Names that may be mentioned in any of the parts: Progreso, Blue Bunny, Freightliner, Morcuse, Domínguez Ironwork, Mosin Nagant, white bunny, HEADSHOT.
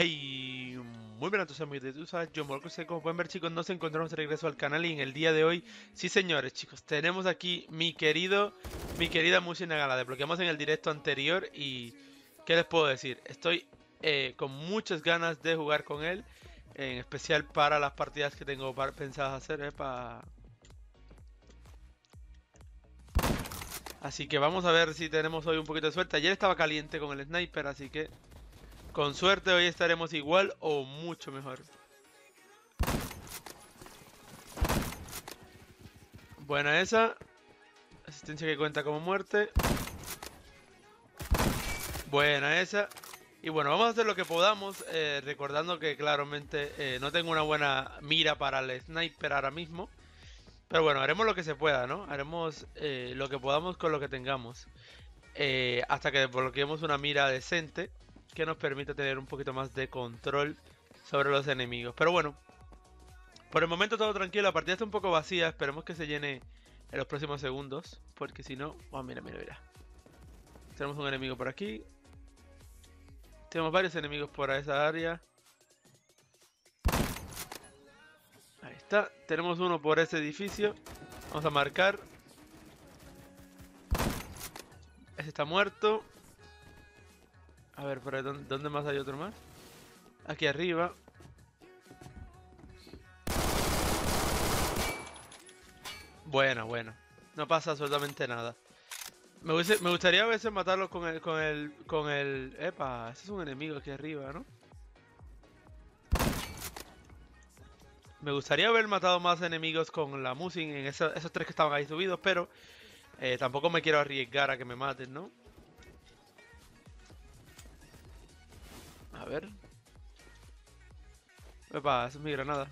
Hey, muy buenas a todos amigos de YouTube, yo Morcuse. Como pueden ver, chicos, nos encontramos de regreso al canal y en el día de hoy, sí señores, chicos, tenemos aquí mi querida Mosin Nagant. La desbloqueamos en el directo anterior y ¿qué les puedo decir? Estoy con muchas ganas de jugar con él, en especial para las partidas que tengo pensadas hacer, Así que vamos a ver si tenemos hoy un poquito de suerte. Ayer estaba caliente con el sniper, así que con suerte hoy estaremos igual o mucho mejor. Buena esa. Asistencia que cuenta como muerte. Buena esa. Y bueno, vamos a hacer lo que podamos, recordando que claramente no tengo una buena mira para el sniper ahora mismo. Pero bueno, haremos lo que se pueda, ¿no? Haremos lo que podamos con lo que tengamos. Hasta que desbloqueemos una mira decente que nos permita tener un poquito más de control sobre los enemigos. Pero bueno, por el momento todo tranquilo. La partida está un poco vacía. Esperemos que se llene en los próximos segundos, porque si no... Oh, mira. Tenemos un enemigo por aquí. Tenemos varios enemigos por esa área. Ahí está. Tenemos uno por ese edificio. Vamos a marcar. Ese está muerto. A ver, ¿por dónde más hay otro más? Aquí arriba. Bueno. No pasa absolutamente nada. Me gustaría a veces matarlos con el... Epa, ese es un enemigo aquí arriba, ¿no? Me gustaría haber matado más enemigos con la Mosin en esos tres que estaban ahí subidos, pero tampoco me quiero arriesgar a que me maten, ¿no? A ver. Epa, esa es mi granada.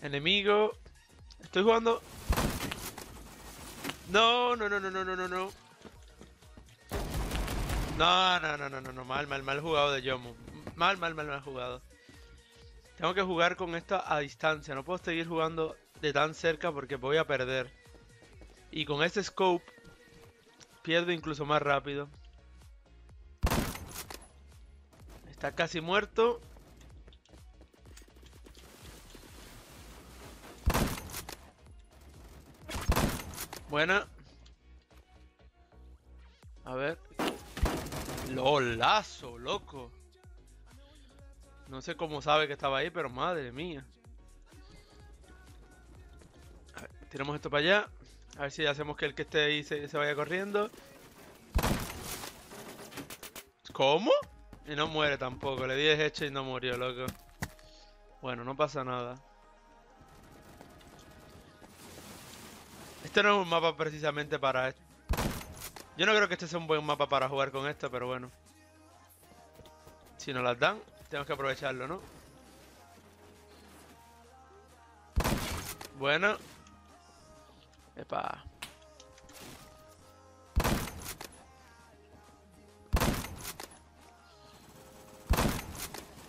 Enemigo. Estoy jugando. No. No. Mal jugado de Yomu. Mal jugado. Tengo que jugar con esta a distancia. No puedo seguir jugando de tan cerca porque voy a perder. Y con este scope pierdo incluso más rápido. Está casi muerto. Buena. A ver. ¡Lolazo, loco! No sé cómo sabe que estaba ahí, pero madre mía. A ver, tiramos esto para allá. A ver si hacemos que el que esté ahí se vaya corriendo. ¿Cómo? Y no muere tampoco, le di el headshot y no murió, loco. Bueno, no pasa nada. Este no es un mapa precisamente para esto. Yo no creo que este sea un buen mapa para jugar con esto, pero bueno. Si nos las dan, tenemos que aprovecharlo, ¿no? Bueno. Epa.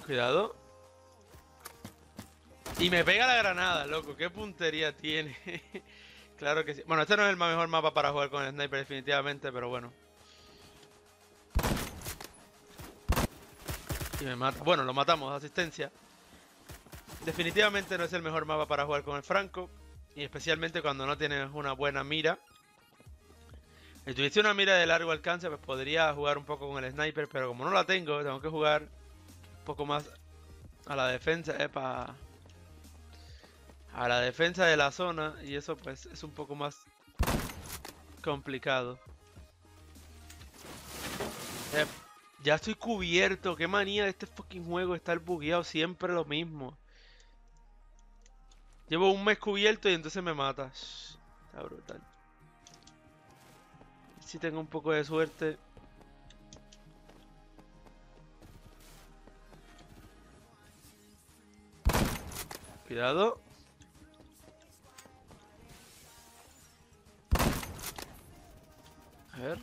Cuidado. Y me pega la granada, loco. Qué puntería tiene. Claro que sí. Bueno, este no es el mejor mapa para jugar con el sniper definitivamente, pero bueno. Y me mata. Bueno, lo matamos. Asistencia. Definitivamente no es el mejor mapa para jugar con el franco. Y especialmente cuando no tienes una buena mira. Si tuviese una mira de largo alcance, pues podría jugar un poco con el sniper. Pero como no la tengo, tengo que jugar un poco más a la defensa, a la defensa de la zona, y eso pues es un poco más complicado. Ya estoy cubierto. Qué manía de este fucking juego, estar bugueado siempre lo mismo. Llevo un mes cubierto y entonces me mata. Está brutal. Si tengo un poco de suerte. Cuidado. A ver.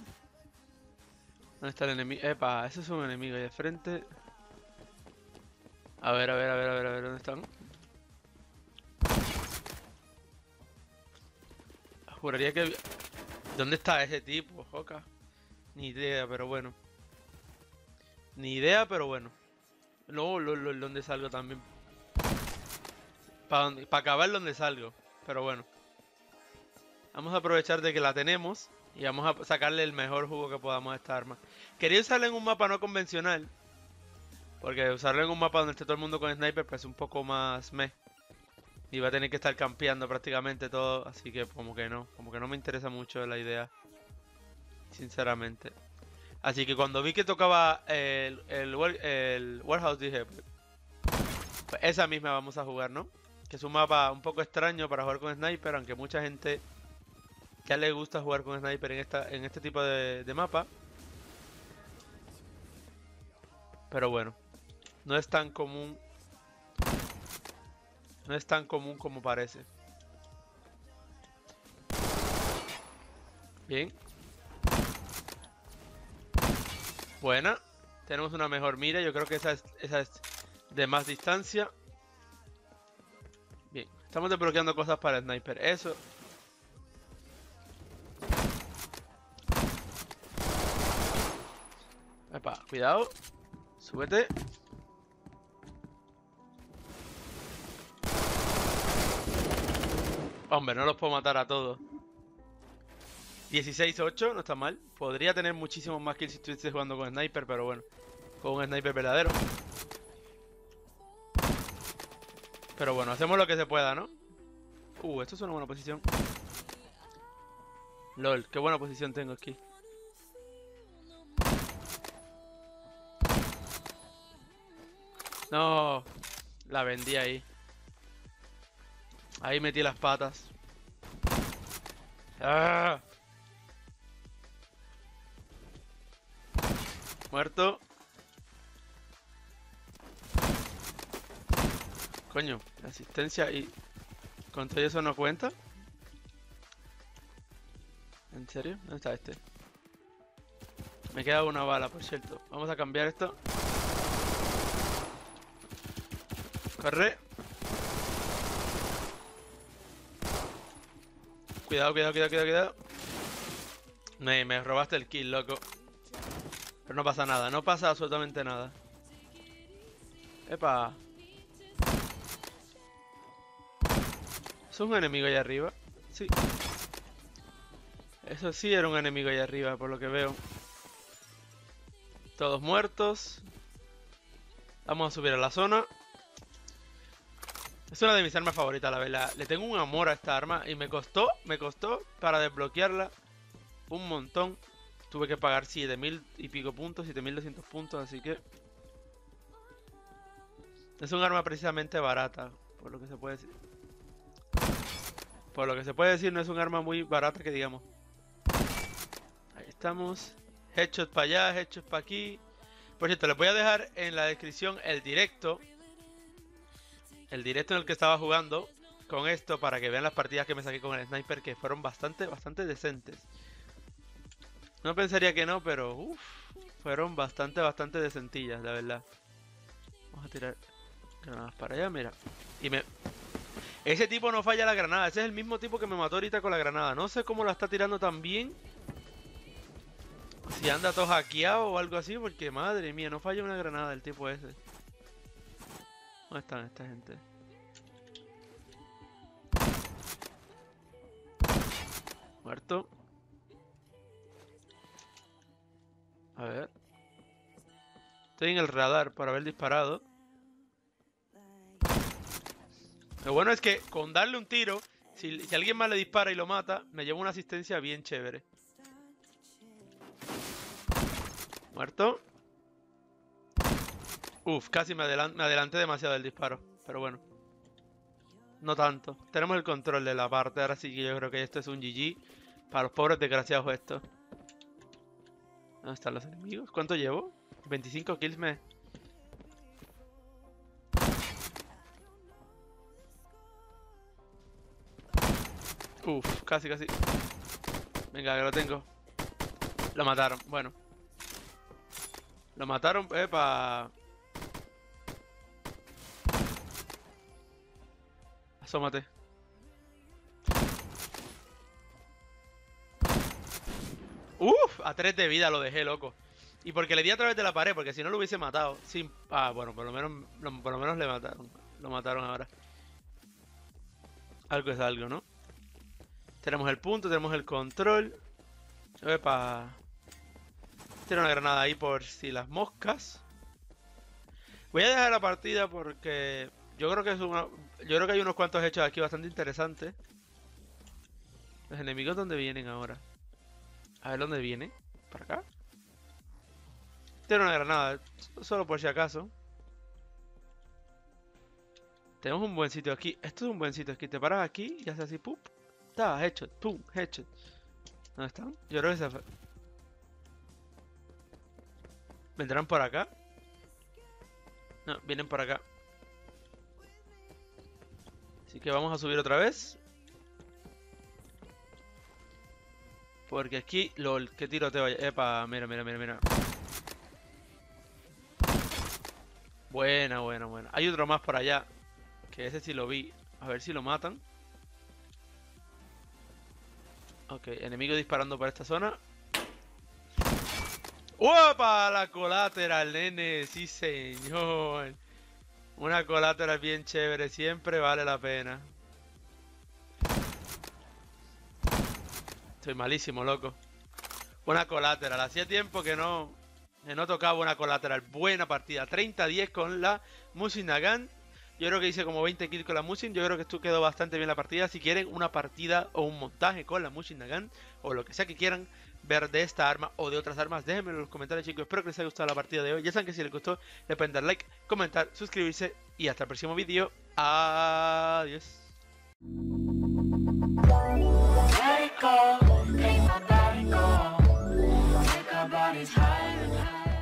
¿Dónde está el enemigo? Epa, ese es un enemigo ahí de frente. A ver, ¿dónde están? Juraría que... ¿Dónde está ese tipo, Joka? Ni idea, pero bueno. Ni idea, pero bueno. Luego, donde salgo también. Para acabar donde salgo. Pero bueno. Vamos a aprovechar de que la tenemos. Y vamos a sacarle el mejor jugo que podamos a esta arma. Quería usarla en un mapa no convencional. Porque usarlo en un mapa donde esté todo el mundo con sniper, pues es un poco más meh. Y va a tener que estar campeando prácticamente todo. Así que como que no me interesa mucho la idea. Sinceramente. Así que cuando vi que tocaba el Warehouse dije, pues esa misma vamos a jugar, ¿no? Que es un mapa un poco extraño para jugar con sniper. Aunque mucha gente ya le gusta jugar con sniper en este tipo de mapa. Pero bueno. No es tan común. No es tan común como parece. Bien. Buena. Tenemos una mejor mira. Yo creo que esa es de más distancia. Bien. Estamos desbloqueando cosas para el sniper. Eso. Epa, cuidado. Súbete. Hombre, no los puedo matar a todos. 16-8, no está mal. Podría tener muchísimos más kills si estuviese jugando con sniper, pero bueno. Con un sniper verdadero. Pero bueno, hacemos lo que se pueda, ¿no? Esto es una buena posición. LOL, qué buena posición tengo aquí. No, la vendí ahí. Ahí metí las patas. ¡Ah! Muerto. Coño, asistencia y... ¿Con todo eso no cuenta? ¿En serio? ¿Dónde está este? Me queda una bala, por cierto. Vamos a cambiar esto. Corre. Cuidado. Me robaste el kill, loco. Pero no pasa nada, no pasa absolutamente nada. Epa. ¿Es un enemigo allá arriba? Sí. Eso sí era un enemigo allá arriba, por lo que veo. Todos muertos. Vamos a subir a la zona. Es una de mis armas favoritas, la verdad. Le tengo un amor a esta arma y me costó para desbloquearla un montón. Tuve que pagar 7000 y pico puntos, 7200 puntos, así que... Es un arma precisamente barata, por lo que se puede decir. Por lo que se puede decir, no es un arma muy barata que digamos. Ahí estamos. Headshot para allá, headshot para aquí. Por cierto, les voy a dejar en la descripción el directo. El directo en el que estaba jugando con esto para que vean las partidas que me saqué con el sniper, que fueron bastante decentes. No pensaría que no, pero fueron bastante decentillas, la verdad. Vamos a tirar granadas para allá, mira. Ese tipo no falla la granada, ese es el mismo tipo que me mató ahorita con la granada. No sé cómo la está tirando tan bien. Si anda todo hackeado o algo así, porque madre mía, no falla una granada el tipo ese. ¿Dónde están esta gente? Muerto. A ver. Estoy en el radar por haber disparado. Lo bueno es que con darle un tiro, si alguien más le dispara y lo mata, me llevo una asistencia bien chévere. Muerto. Casi me adelanté demasiado del disparo. Pero bueno. No tanto. Tenemos el control de la parte. Ahora sí que yo creo que esto es un GG. Para los pobres desgraciados estos. ¿Dónde están los enemigos? ¿Cuánto llevo? 25 kills me... Casi. Venga, que lo tengo. Lo mataron. Bueno. Lo mataron. Epa... Asómate. ¡Uf! A 3 de vida lo dejé, loco. Y porque le di a través de la pared, porque si no lo hubiese matado. Sin... Ah, bueno, por lo menos le mataron. Lo mataron ahora. Algo es algo, ¿no? Tenemos el punto, tenemos el control. Epa. Tiene una granada ahí por si las moscas. Voy a dejar la partida porque yo creo que es una... Yo creo que hay unos cuantos hechos aquí bastante interesantes. Los enemigos, ¿dónde vienen ahora? A ver, ¿dónde vienen? ¿Para acá? Tiene una granada, solo por si acaso. Tenemos un buen sitio aquí. Esto es un buen sitio aquí. Te paras aquí y haces así, ¡pup! ¡Ta! Headshot, ¡pum! Headshot. ¿Dónde están? Yo creo que se... ¿Vendrán por acá? No, vienen por acá. Así que vamos a subir otra vez. Porque aquí... ¡Lol! ¡Qué tiroteo hay! ¡Epa! Mira, mira, mira, mira. Buena, buena, buena. Hay otro más por allá. Que ese sí lo vi. A ver si lo matan. Ok, enemigo disparando para esta zona. ¡Uepa! La colateral, nene. Sí, señor. Una colateral bien chévere. Siempre vale la pena. Estoy malísimo, loco. Una colateral. Hacía tiempo que no tocaba una colateral. Buena partida. 30-10 con la Mosin Nagant. Yo creo que hice como 20 kills con la Mosin. Yo creo que esto quedó bastante bien la partida. Si quieren una partida o un montaje con la Mosin Nagant, o lo que sea que quieran ver de esta arma o de otras armas, déjenmelo en los comentarios, chicos. Espero que les haya gustado la partida de hoy. Ya saben que si les gustó, le pueden dar like, comentar, suscribirse. Y hasta el próximo vídeo. Adiós. Take our bodies higher and higher.